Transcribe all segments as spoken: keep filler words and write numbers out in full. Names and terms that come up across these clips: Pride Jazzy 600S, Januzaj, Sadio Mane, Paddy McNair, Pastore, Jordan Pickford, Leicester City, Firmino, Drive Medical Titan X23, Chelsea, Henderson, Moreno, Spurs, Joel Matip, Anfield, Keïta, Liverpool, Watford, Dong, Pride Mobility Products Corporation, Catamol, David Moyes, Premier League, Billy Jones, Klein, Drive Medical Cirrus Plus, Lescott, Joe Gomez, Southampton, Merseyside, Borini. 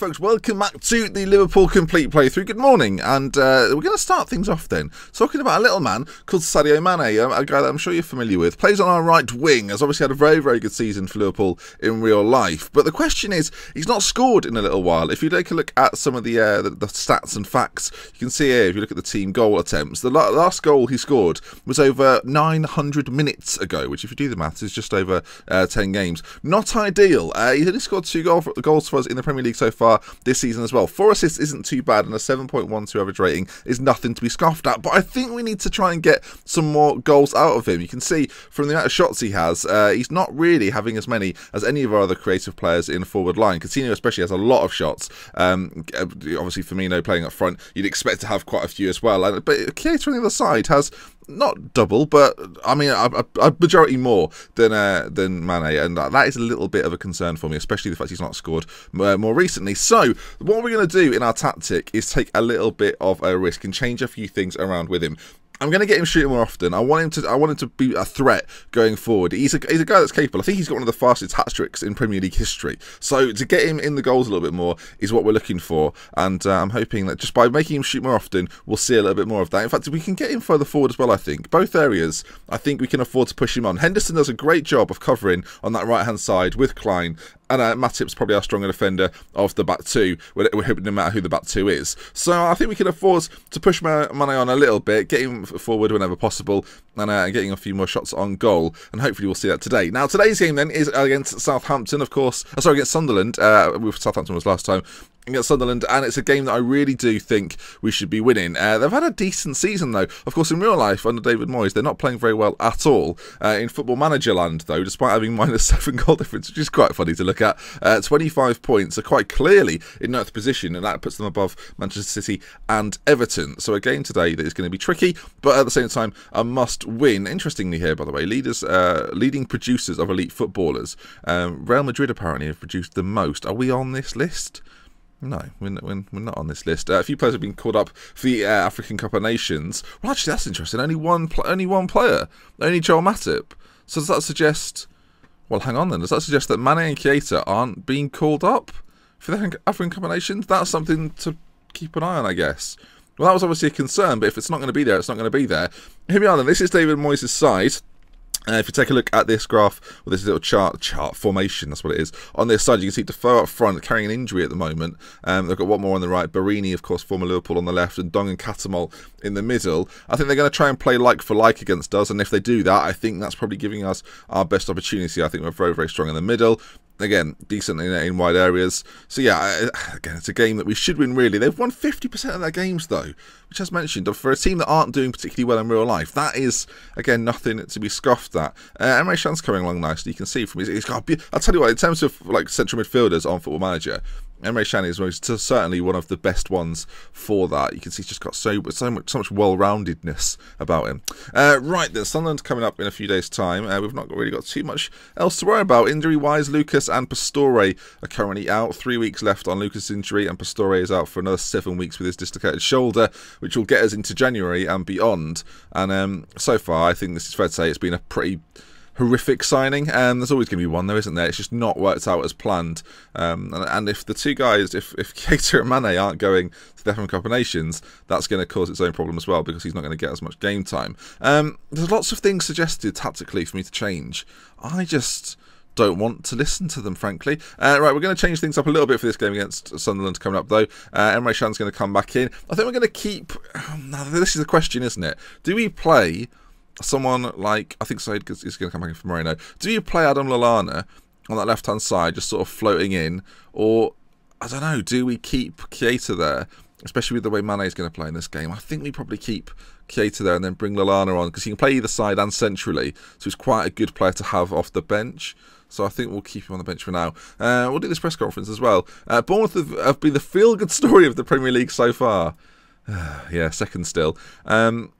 folks, welcome back to the Liverpool Complete Playthrough. Good morning, and uh, we're going to start things off then, talking about a little man called Sadio Mane, a guy that I'm sure you're familiar with. Plays on our right wing, has obviously had a very, very good season for Liverpool in real life. But the question is, he's not scored in a little while. If you take a look at some of the, uh, the, the stats and facts, you can see here, if you look at the team goal attempts, the last goal he scored was over nine hundred minutes ago, which if you do the maths is just over uh, ten games. Not ideal. Uh, he's only scored two goal for, goals for us in the Premier League so far this season as well. Four assists isn't too bad, and a seven point one two average rating is nothing to be scoffed at, but I think we need to try and get some more goals out of him. You can see from the amount of shots he has, uh, he's not really having as many as any of our other creative players in forward line. Coutinho especially has a lot of shots. Um, obviously Firmino playing up front, you'd expect to have quite a few as well, and, but Keïta on the other side has not double, but I mean a, a majority more than uh, than Mane, and that, that is a little bit of a concern for me, especially the fact he's not scored uh, more recently. So what we're going to do in our tactic is take a little bit of a risk and change a few things around with him. I'm going to get him shooting more often. I want him to. I want him to be a threat going forward. He's a he's a guy that's capable. I think he's got one of the fastest hat tricks in Premier League history. So to get him in the goals a little bit more is what we're looking for. And uh, I'm hoping that just by making him shoot more often, we'll see a little bit more of that. In fact, we can get him further forward as well. I think both areas. I think we can afford to push him on. Henderson does a great job of covering on that right hand side with Klein. And uh, Matip's probably our stronger defender of the back two, no matter who the back two is. So I think we can afford to push Mane on a little bit, get him forward whenever possible, and uh, getting a few more shots on goal. And hopefully we'll see that today. Now, today's game then is against Southampton, of course. Oh, sorry, against Sunderland. Uh, Southampton was last time. Against Sunderland, and it's a game that I really do think we should be winning. Uh, they've had a decent season though. Of course, in real life under David Moyes, they're not playing very well at all. Uh, in Football Manager land though, despite having minus seven goal difference, which is quite funny to look at, uh, twenty-five points are quite clearly in ninth position, and that puts them above Manchester City and Everton. So a game today that is going to be tricky, but at the same time a must win. Interestingly here, by the way, leaders, uh, leading producers of elite footballers, um, Real Madrid apparently have produced the most. Are we on this list? No, we're not on this list. Uh, a few players have been called up for the uh, African Cup of Nations. Well, actually, that's interesting. Only one, only one player, only Joel Matip. So does that suggest? Well, hang on then. Does that suggest that Mane and Keïta aren't being called up for the African Cup of Nations? That's something to keep an eye on, I guess. Well, that was obviously a concern, but if it's not going to be there, it's not going to be there. Here we are then. This is David Moyes' side. Uh, if you take a look at this graph, well, this little chart, chart formation, that's what it is. On this side, you can see Defoe up front, carrying an injury at the moment. Um, they've got Watmore on the right, Borini, of course, former Liverpool on the left, and Dong and Catamol in the middle. I think they're going to try and play like for like against us, and if they do that, I think that's probably giving us our best opportunity. I think we're very, very strong in the middle. Again, decent in, in wide areas. So yeah, again, it's a game that we should win, really. They've won fifty percent of their games, though, which, as mentioned, for a team that aren't doing particularly well in real life, that is, again, nothing to be scoffed at. Uh, Emre Can's coming along nicely. You can see from his... He's got a be I'll tell you what, in terms of like central midfielders on Football Manager, Emre Can is most, certainly one of the best ones for that. You can see he's just got so, so much, so much well-roundedness about him. Uh, right then, Sunderland's coming up in a few days' time. Uh, we've not really got too much else to worry about. Injury-wise, Lucas and Pastore are currently out. Three weeks left on Lucas' injury, and Pastore is out for another seven weeks with his dislocated shoulder, which will get us into January and beyond. And um, so far, I think this is fair to say, it's been a pretty... horrific signing, and um, there's always going to be one, though, isn't there? It's just not worked out as planned. Um, and, and if the two guys, if if Keïta and Mane aren't going to the African Cup of Nations, that's going to cause its own problem as well, because he's not going to get as much game time. Um, there's lots of things suggested tactically for me to change. I just don't want to listen to them, frankly. Uh, right, we're going to change things up a little bit for this game against Sunderland coming up, though. Uh, Emre Can's going to come back in. I think we're going to keep... Um, this is the question, isn't it? Do we play... someone like, I think Said is going to come back in for Moreno. Do you play Adam Lalana on that left-hand side, just sort of floating in? Or, I don't know, do we keep Keïta there? Especially with the way Mane is going to play in this game. I think we probably keep Keïta there and then bring Lalana on, because he can play either side and centrally. So he's quite a good player to have off the bench. So I think we'll keep him on the bench for now. Uh, we'll do this press conference as well. Uh, Bournemouth have, have been the feel-good story of the Premier League so far. Yeah, second still. Um...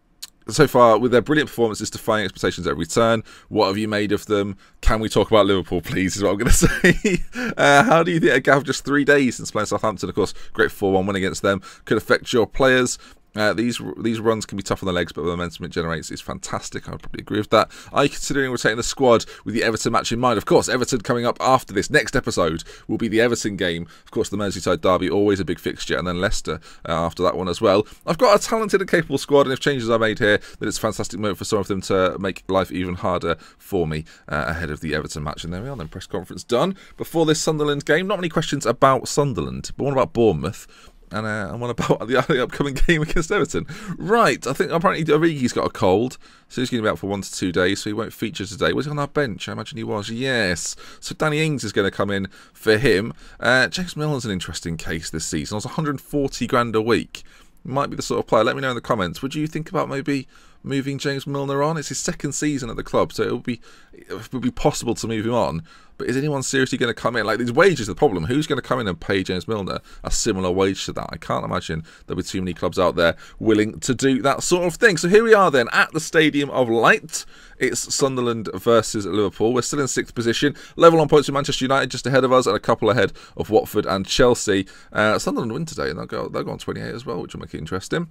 So far, with their brilliant performances, defying expectations at every turn. What have you made of them? Can we talk about Liverpool, please, is what I'm going to say. uh, how do you think a gap of just three days since playing Southampton, of course, great four one win against them, could affect your players? Uh, these these runs can be tough on the legs, but the momentum it generates is fantastic. I would probably agree with that. Are you considering rotating the squad with the Everton match in mind? Of course, Everton coming up after this. Next episode will be the Everton game. Of course, the Merseyside derby, always a big fixture, and then Leicester uh, after that one as well. I've got a talented and capable squad, and if changes are made here, then it's a fantastic moment for some of them to make life even harder for me uh, ahead of the Everton match. And there we are, then press conference done. Before this Sunderland game, not many questions about Sunderland, but one about Bournemouth. And uh, one about the, the upcoming game against Everton. Right, I think apparently Origi's got a cold, so he's going to be out for one to two days, so he won't feature today. Was he on our bench? I imagine he was, yes. So Danny Ings is going to come in for him. Uh, James Milner's an interesting case this season. It's a hundred and forty grand a week. Might be the sort of player. Let me know in the comments. Would you think about maybe moving James Milner on? It's his second season at the club, so it would be it would be possible to move him on. But is anyone seriously going to come in? Like, these wages are the problem. Who's going to come in and pay James Milner a similar wage to that? I can't imagine there'll be too many clubs out there willing to do that sort of thing. So here we are then at the Stadium of Light. It's Sunderland versus Liverpool. We're still in sixth position. Level on points with Manchester United just ahead of us and a couple ahead of Watford and Chelsea. Uh, Sunderland win today and they'll go, they'll go on twenty-eight as well, which will make it interesting.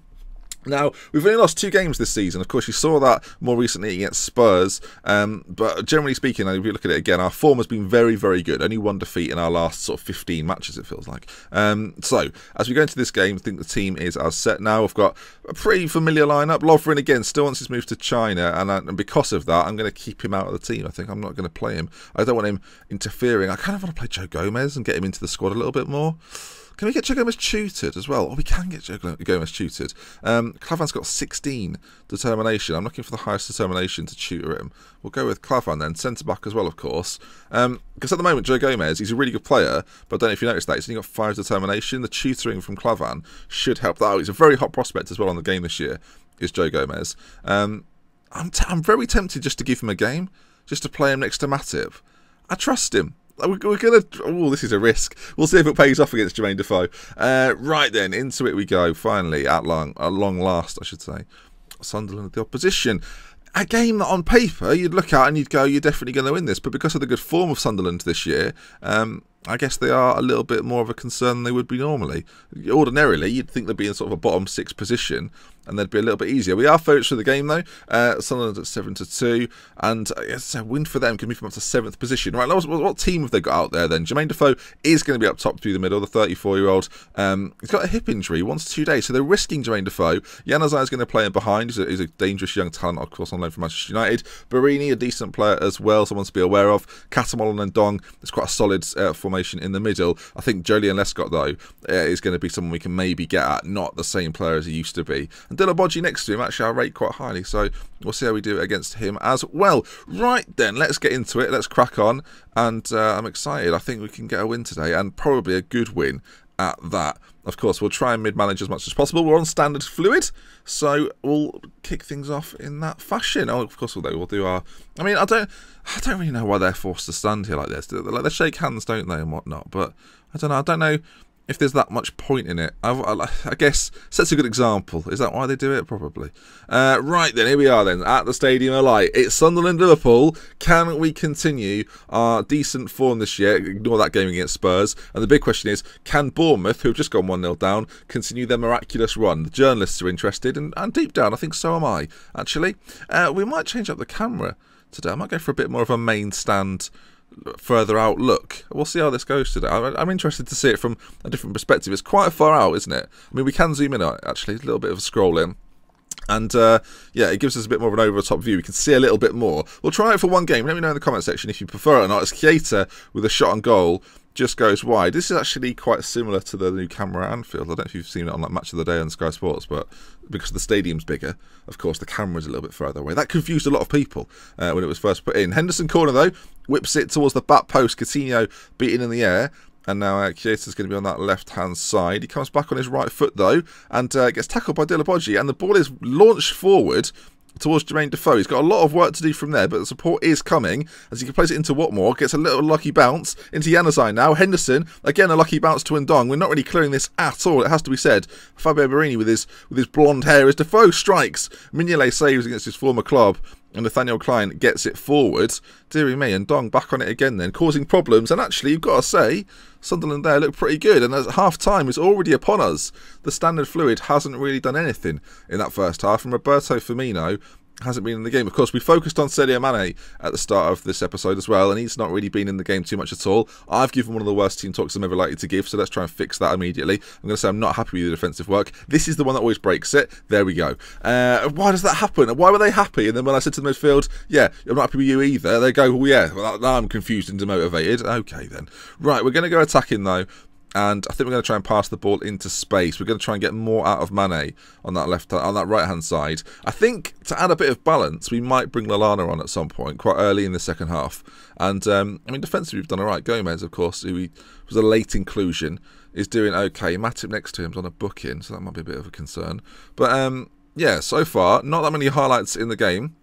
Now, we've only lost two games this season. Of course, you saw that more recently against Spurs. Um, but generally speaking, if you look at it again, our form has been very, very good. Only one defeat in our last sort of fifteen matches, it feels like. Um, so, as we go into this game, I think the team is as set now. We've got a pretty familiar lineup. Lovren, again, still wants his move to China. And, I, and because of that, I'm going to keep him out of the team, I think. I'm not going to play him. I don't want him interfering. I kind of want to play Joe Gomez and get him into the squad a little bit more. Can we get Joe Gomez tutored as well? Oh, we can get Joe Gomez tutored. Um, Clavan's got sixteen determination. I'm looking for the highest determination to tutor him. We'll go with Clavan then. Centre-back as well, of course. Because um, at the moment, Joe Gomez, he's a really good player, but I don't know if you noticed that. He's only got five determination. The tutoring from Clavan should help that out. He's a very hot prospect as well on the game this year, is Joe Gomez. Um, I'm, t I'm very tempted just to give him a game, just to play him next to Matip. I trust him. We're going to... Oh, this is a risk. We'll see if it pays off against Jermaine Defoe. Uh, right then, into it we go. Finally, at long, at long last, I should say. Sunderland at the opposition. A game that on paper you'd look at and you'd go, you're definitely going to win this. But because of the good form of Sunderland this year, um, I guess they are a little bit more of a concern than they would be normally. Ordinarily, you'd think they'd be in sort of a bottom six position and they'd be a little bit easier. We are focused for the game, though. Uh, Sunderland at seven to two. And uh, yes, a win for them can move them up to seventh position. Right, what, what team have they got out there, then? Jermaine Defoe is going to be up top through the middle, the thirty-four-year-old. Um, he's got a hip injury, one to two days, so they're risking Jermaine Defoe. Januzaj is going to play him behind. He's a, he's a dangerous young talent, of course, on loan from Manchester United. Borini, a decent player as well, someone to be aware of. Catamol and Dong, it's quite a solid uh, formation in the middle. I think Jolien Lescott, though, uh, is going to be someone we can maybe get at, not the same player as he used to be. And Dilaboji next to him, actually, I rate quite highly, so we'll see how we do against him as well. Right then, let's get into it, let's crack on, and uh, I'm excited. I think we can get a win today, and probably a good win at that. Of course, we'll try and mid-manage as much as possible. We're on standard fluid, so we'll kick things off in that fashion. Oh, of course, although we'll do our... I mean, I don't I don't really know why they're forced to stand here like this. Like, they shake hands, don't they, and whatnot, but I don't know. I don't know... if there's that much point in it. I, I, I guess sets a good example. Is that why they do it? Probably. Uh, right then, here we are then, at the Stadium of Light. It's Sunderland Liverpool. Can we continue our decent form this year? Ignore that game against Spurs. And the big question is, can Bournemouth, who have just gone one nil down, continue their miraculous run? The journalists are interested, and, and deep down, I think so am I, actually. Uh, we might change up the camera today. I might go for a bit more of a main stand further out look. We'll see how this goes today. I'm interested to see it from a different perspective. It's quite far out, isn't it? I mean, we can zoom in on it, actually. A little bit of a scroll in. And, uh, yeah, it gives us a bit more of an over-the-top view. We can see a little bit more. We'll try it for one game. Let me know in the comment section if you prefer it or not. It's Keïta with a shot on goal. Just goes wide. This is actually quite similar to the new camera at Anfield. I don't know if you've seen it on like Match of the Day on Sky Sports, but because the stadium's bigger, of course, the camera's a little bit further away. That confused a lot of people uh, when it was first put in. Henderson corner, though, whips it towards the back post. Coutinho beaten in the air. And now uh, Keita's going to be on that left-hand side. He comes back on his right foot, though, and uh, gets tackled by Dilaboji. And the ball is launched forward towards Jermaine Defoe. He's got a lot of work to do from there, but the support is coming as he can place it into Watmore. Gets a little lucky bounce into Januzaj now. Henderson, again a lucky bounce to Ndong. We're not really clearing this at all, it has to be said. Fabio Borini with his with his blonde hair as Defoe strikes. Mignolet saves against his former club. And Nathaniel Klein gets it forward. Deary me, and Dong back on it again then, causing problems. And actually, you've got to say, Sunderland there look pretty good. And at half-time is already upon us. The standard fluid hasn't really done anything in that first half. And Roberto Firmino hasn't been in the game. Of course, we focused on Sadio Mane at the start of this episode as well, and he's not really been in the game too much at all. I've given one of the worst team talks I'm ever likely to give, so let's try and fix that immediately. I'm going to say I'm not happy with the defensive work. This is the one that always breaks it. There we go. Uh, why does that happen? Why were they happy? And then when I said to the midfield, yeah, I'm not happy with you either, they go, well, yeah, well, now I'm confused and demotivated. Okay, then. Right, we're going to go attacking, though. And I think we're going to try and pass the ball into space. We're going to try and get more out of Mane on that left, on that right-hand side. I think to add a bit of balance, we might bring Lalana on at some point, quite early in the second half. And um, I mean, defensively we've done all right. Gomez, of course, who he was a late inclusion, is doing okay. Matip next to him's on a booking, so that might be a bit of a concern. But um, yeah, so far not that many highlights in the game.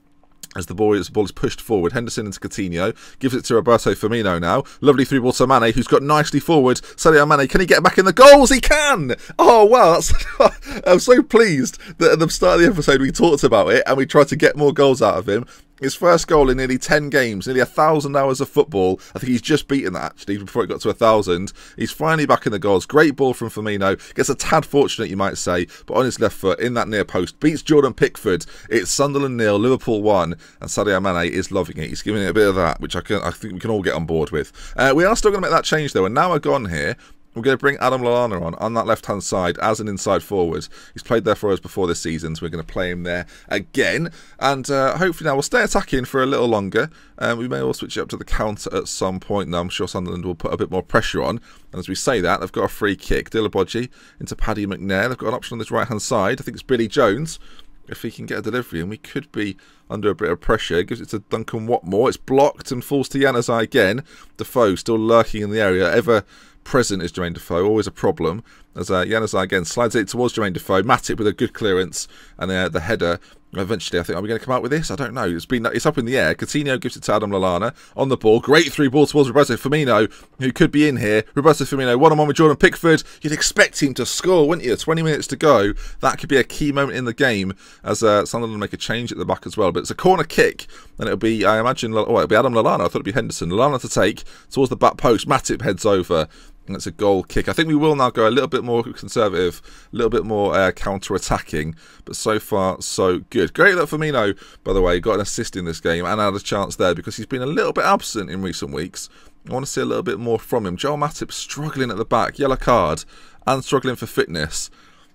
As the ball is, the ball is pushed forward, Henderson into Coutinho, gives it to Roberto Firmino now. Lovely through ball to Mane, who's got nicely forward. Sadio Mane, can he get back in the goals? He can! Oh, wow. That's, I'm so pleased that at the start of the episode we talked about it and we tried to get more goals out of him. His first goal in nearly ten games, nearly one thousand hours of football. I think he's just beaten that, actually, before it got to one thousand. He's finally back in the goals. Great ball from Firmino. Gets a tad fortunate, you might say, but on his left foot, in that near post, beats Jordan Pickford. It's Sunderland nil, Liverpool one, and Sadio Mane is loving it. He's giving it a bit of that, which I, can, I think we can all get on board with. Uh, we are still going to make that change, though, and now we're gone here. We're going to bring Adam Lalana on, on that left-hand side as an inside forward. He's played there for us before this season, so we're going to play him there again. And uh, hopefully now we'll stay attacking for a little longer. Um, we may all switch it up to the counter at some point. Now I'm sure Sunderland will put a bit more pressure on. And as we say that, they've got a free kick. Dilabodji into Paddy McNair. They've got an option on this right-hand side. I think it's Billy Jones. If he can get a delivery, and we could be under a bit of pressure. Gives it to Duncan Watmore. It's blocked and falls to Januzaj again. Defoe still lurking in the area. Ever present is Jermaine Defoe. Always a problem. As uh, Januzaj again slides it towards Jermaine Defoe. Matip with a good clearance. And uh, the header. Eventually, I think, are we going to come out with this? I don't know. It's been it's up in the air. Coutinho gives it to Adam Lalana on the ball. Great through ball towards Roberto Firmino, who could be in here. Roberto Firmino, one-on-one with Jordan Pickford. You'd expect him to score, wouldn't you? twenty minutes to go. That could be a key moment in the game as uh, Sunderland make a change at the back as well. But it's a corner kick, and it'll be, I imagine, oh, it'll be Adam Lalana. I thought it'd be Henderson. Lalana to take towards the back post. Matip heads over. And it's a goal kick. I think we will now go a little bit more conservative, a little bit more uh, counter-attacking, but so far, so good. Great that Firmino, by the way, got an assist in this game and had a chance there because he's been a little bit absent in recent weeks. I want to see a little bit more from him. Joel Matip struggling at the back, yellow card, and struggling for fitness.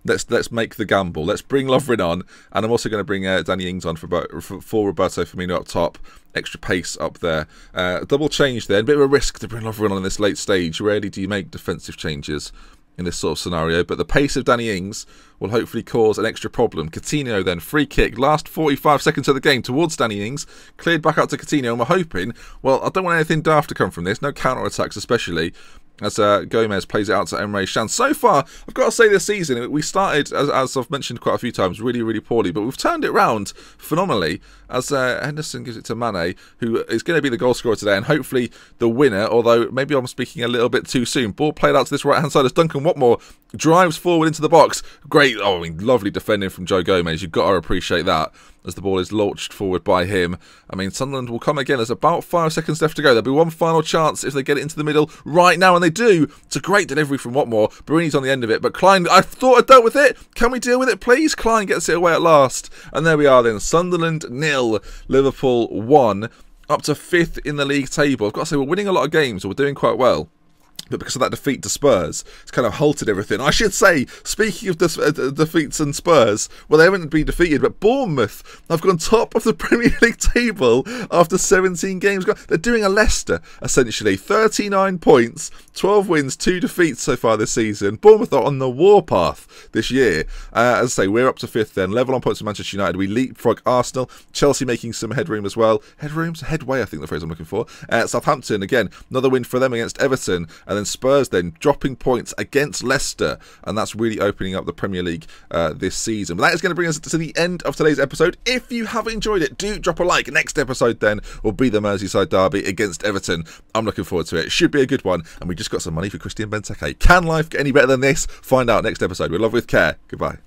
Let's let's make the gamble. Let's bring Lovren on, and I'm also going to bring uh, Danny Ings on for, for Roberto Firmino up top. Extra pace up there. Uh, double change there. A bit of a risk to bring Lovren on in this late stage. Rarely do you make defensive changes in this sort of scenario, but the pace of Danny Ings will hopefully cause an extra problem. Coutinho then, free kick, last forty-five seconds of the game towards Danny Ings, cleared back out to Coutinho, and we're hoping, well, I don't want anything daft to come from this, no counter-attacks especially, as uh, Gomez plays it out to Emre Can. So far, I've got to say this season, we started, as, as I've mentioned quite a few times, really, really poorly, but we've turned it round phenomenally, as uh, Henderson gives it to Mane, who is going to be the goal scorer today, and hopefully the winner, although maybe I'm speaking a little bit too soon. Ball played out to this right-hand side as Duncan Watmore drives forward into the box. Great, oh, I mean, lovely defending from Joe Gomez. You've got to appreciate that, as the ball is launched forward by him. I mean, Sunderland will come again. There's about five seconds left to go. There'll be one final chance if they get it into the middle right now, and they do. It's a great delivery from Watmore. Borini's on the end of it, but Klein, I thought I dealt with it. Can we deal with it, please? Klein gets it away at last, and there we are then. Sunderland nil, Liverpool one, up to fifth in the league table. I've got to say, we're winning a lot of games, or we're doing quite well. But because of that defeat to Spurs, it's kind of halted everything. I should say, speaking of de de defeats and Spurs, well, they haven't been defeated, but Bournemouth have gone top of the Premier League table after seventeen games. They're doing a Leicester, essentially. thirty-nine points, twelve wins, two defeats so far this season. Bournemouth are on the warpath this year. Uh, as I say, we're up to fifth then. Level on points with Manchester United. We leapfrog Arsenal. Chelsea making some headroom as well. Headrooms? Headway, I think the phrase I'm looking for. Uh, Southampton, again, another win for them against Everton. And then And Spurs then dropping points against Leicester, and that's really opening up the Premier League uh, this season. But that is going to bring us to the end of today's episode. If you have enjoyed it, do drop a like. Next episode then will be the Merseyside derby against Everton. I'm looking forward to it. Should be a good one, and we just got some money for Christian Benteke. Can life get any better than this? Find out next episode. We're Love with Care. Goodbye.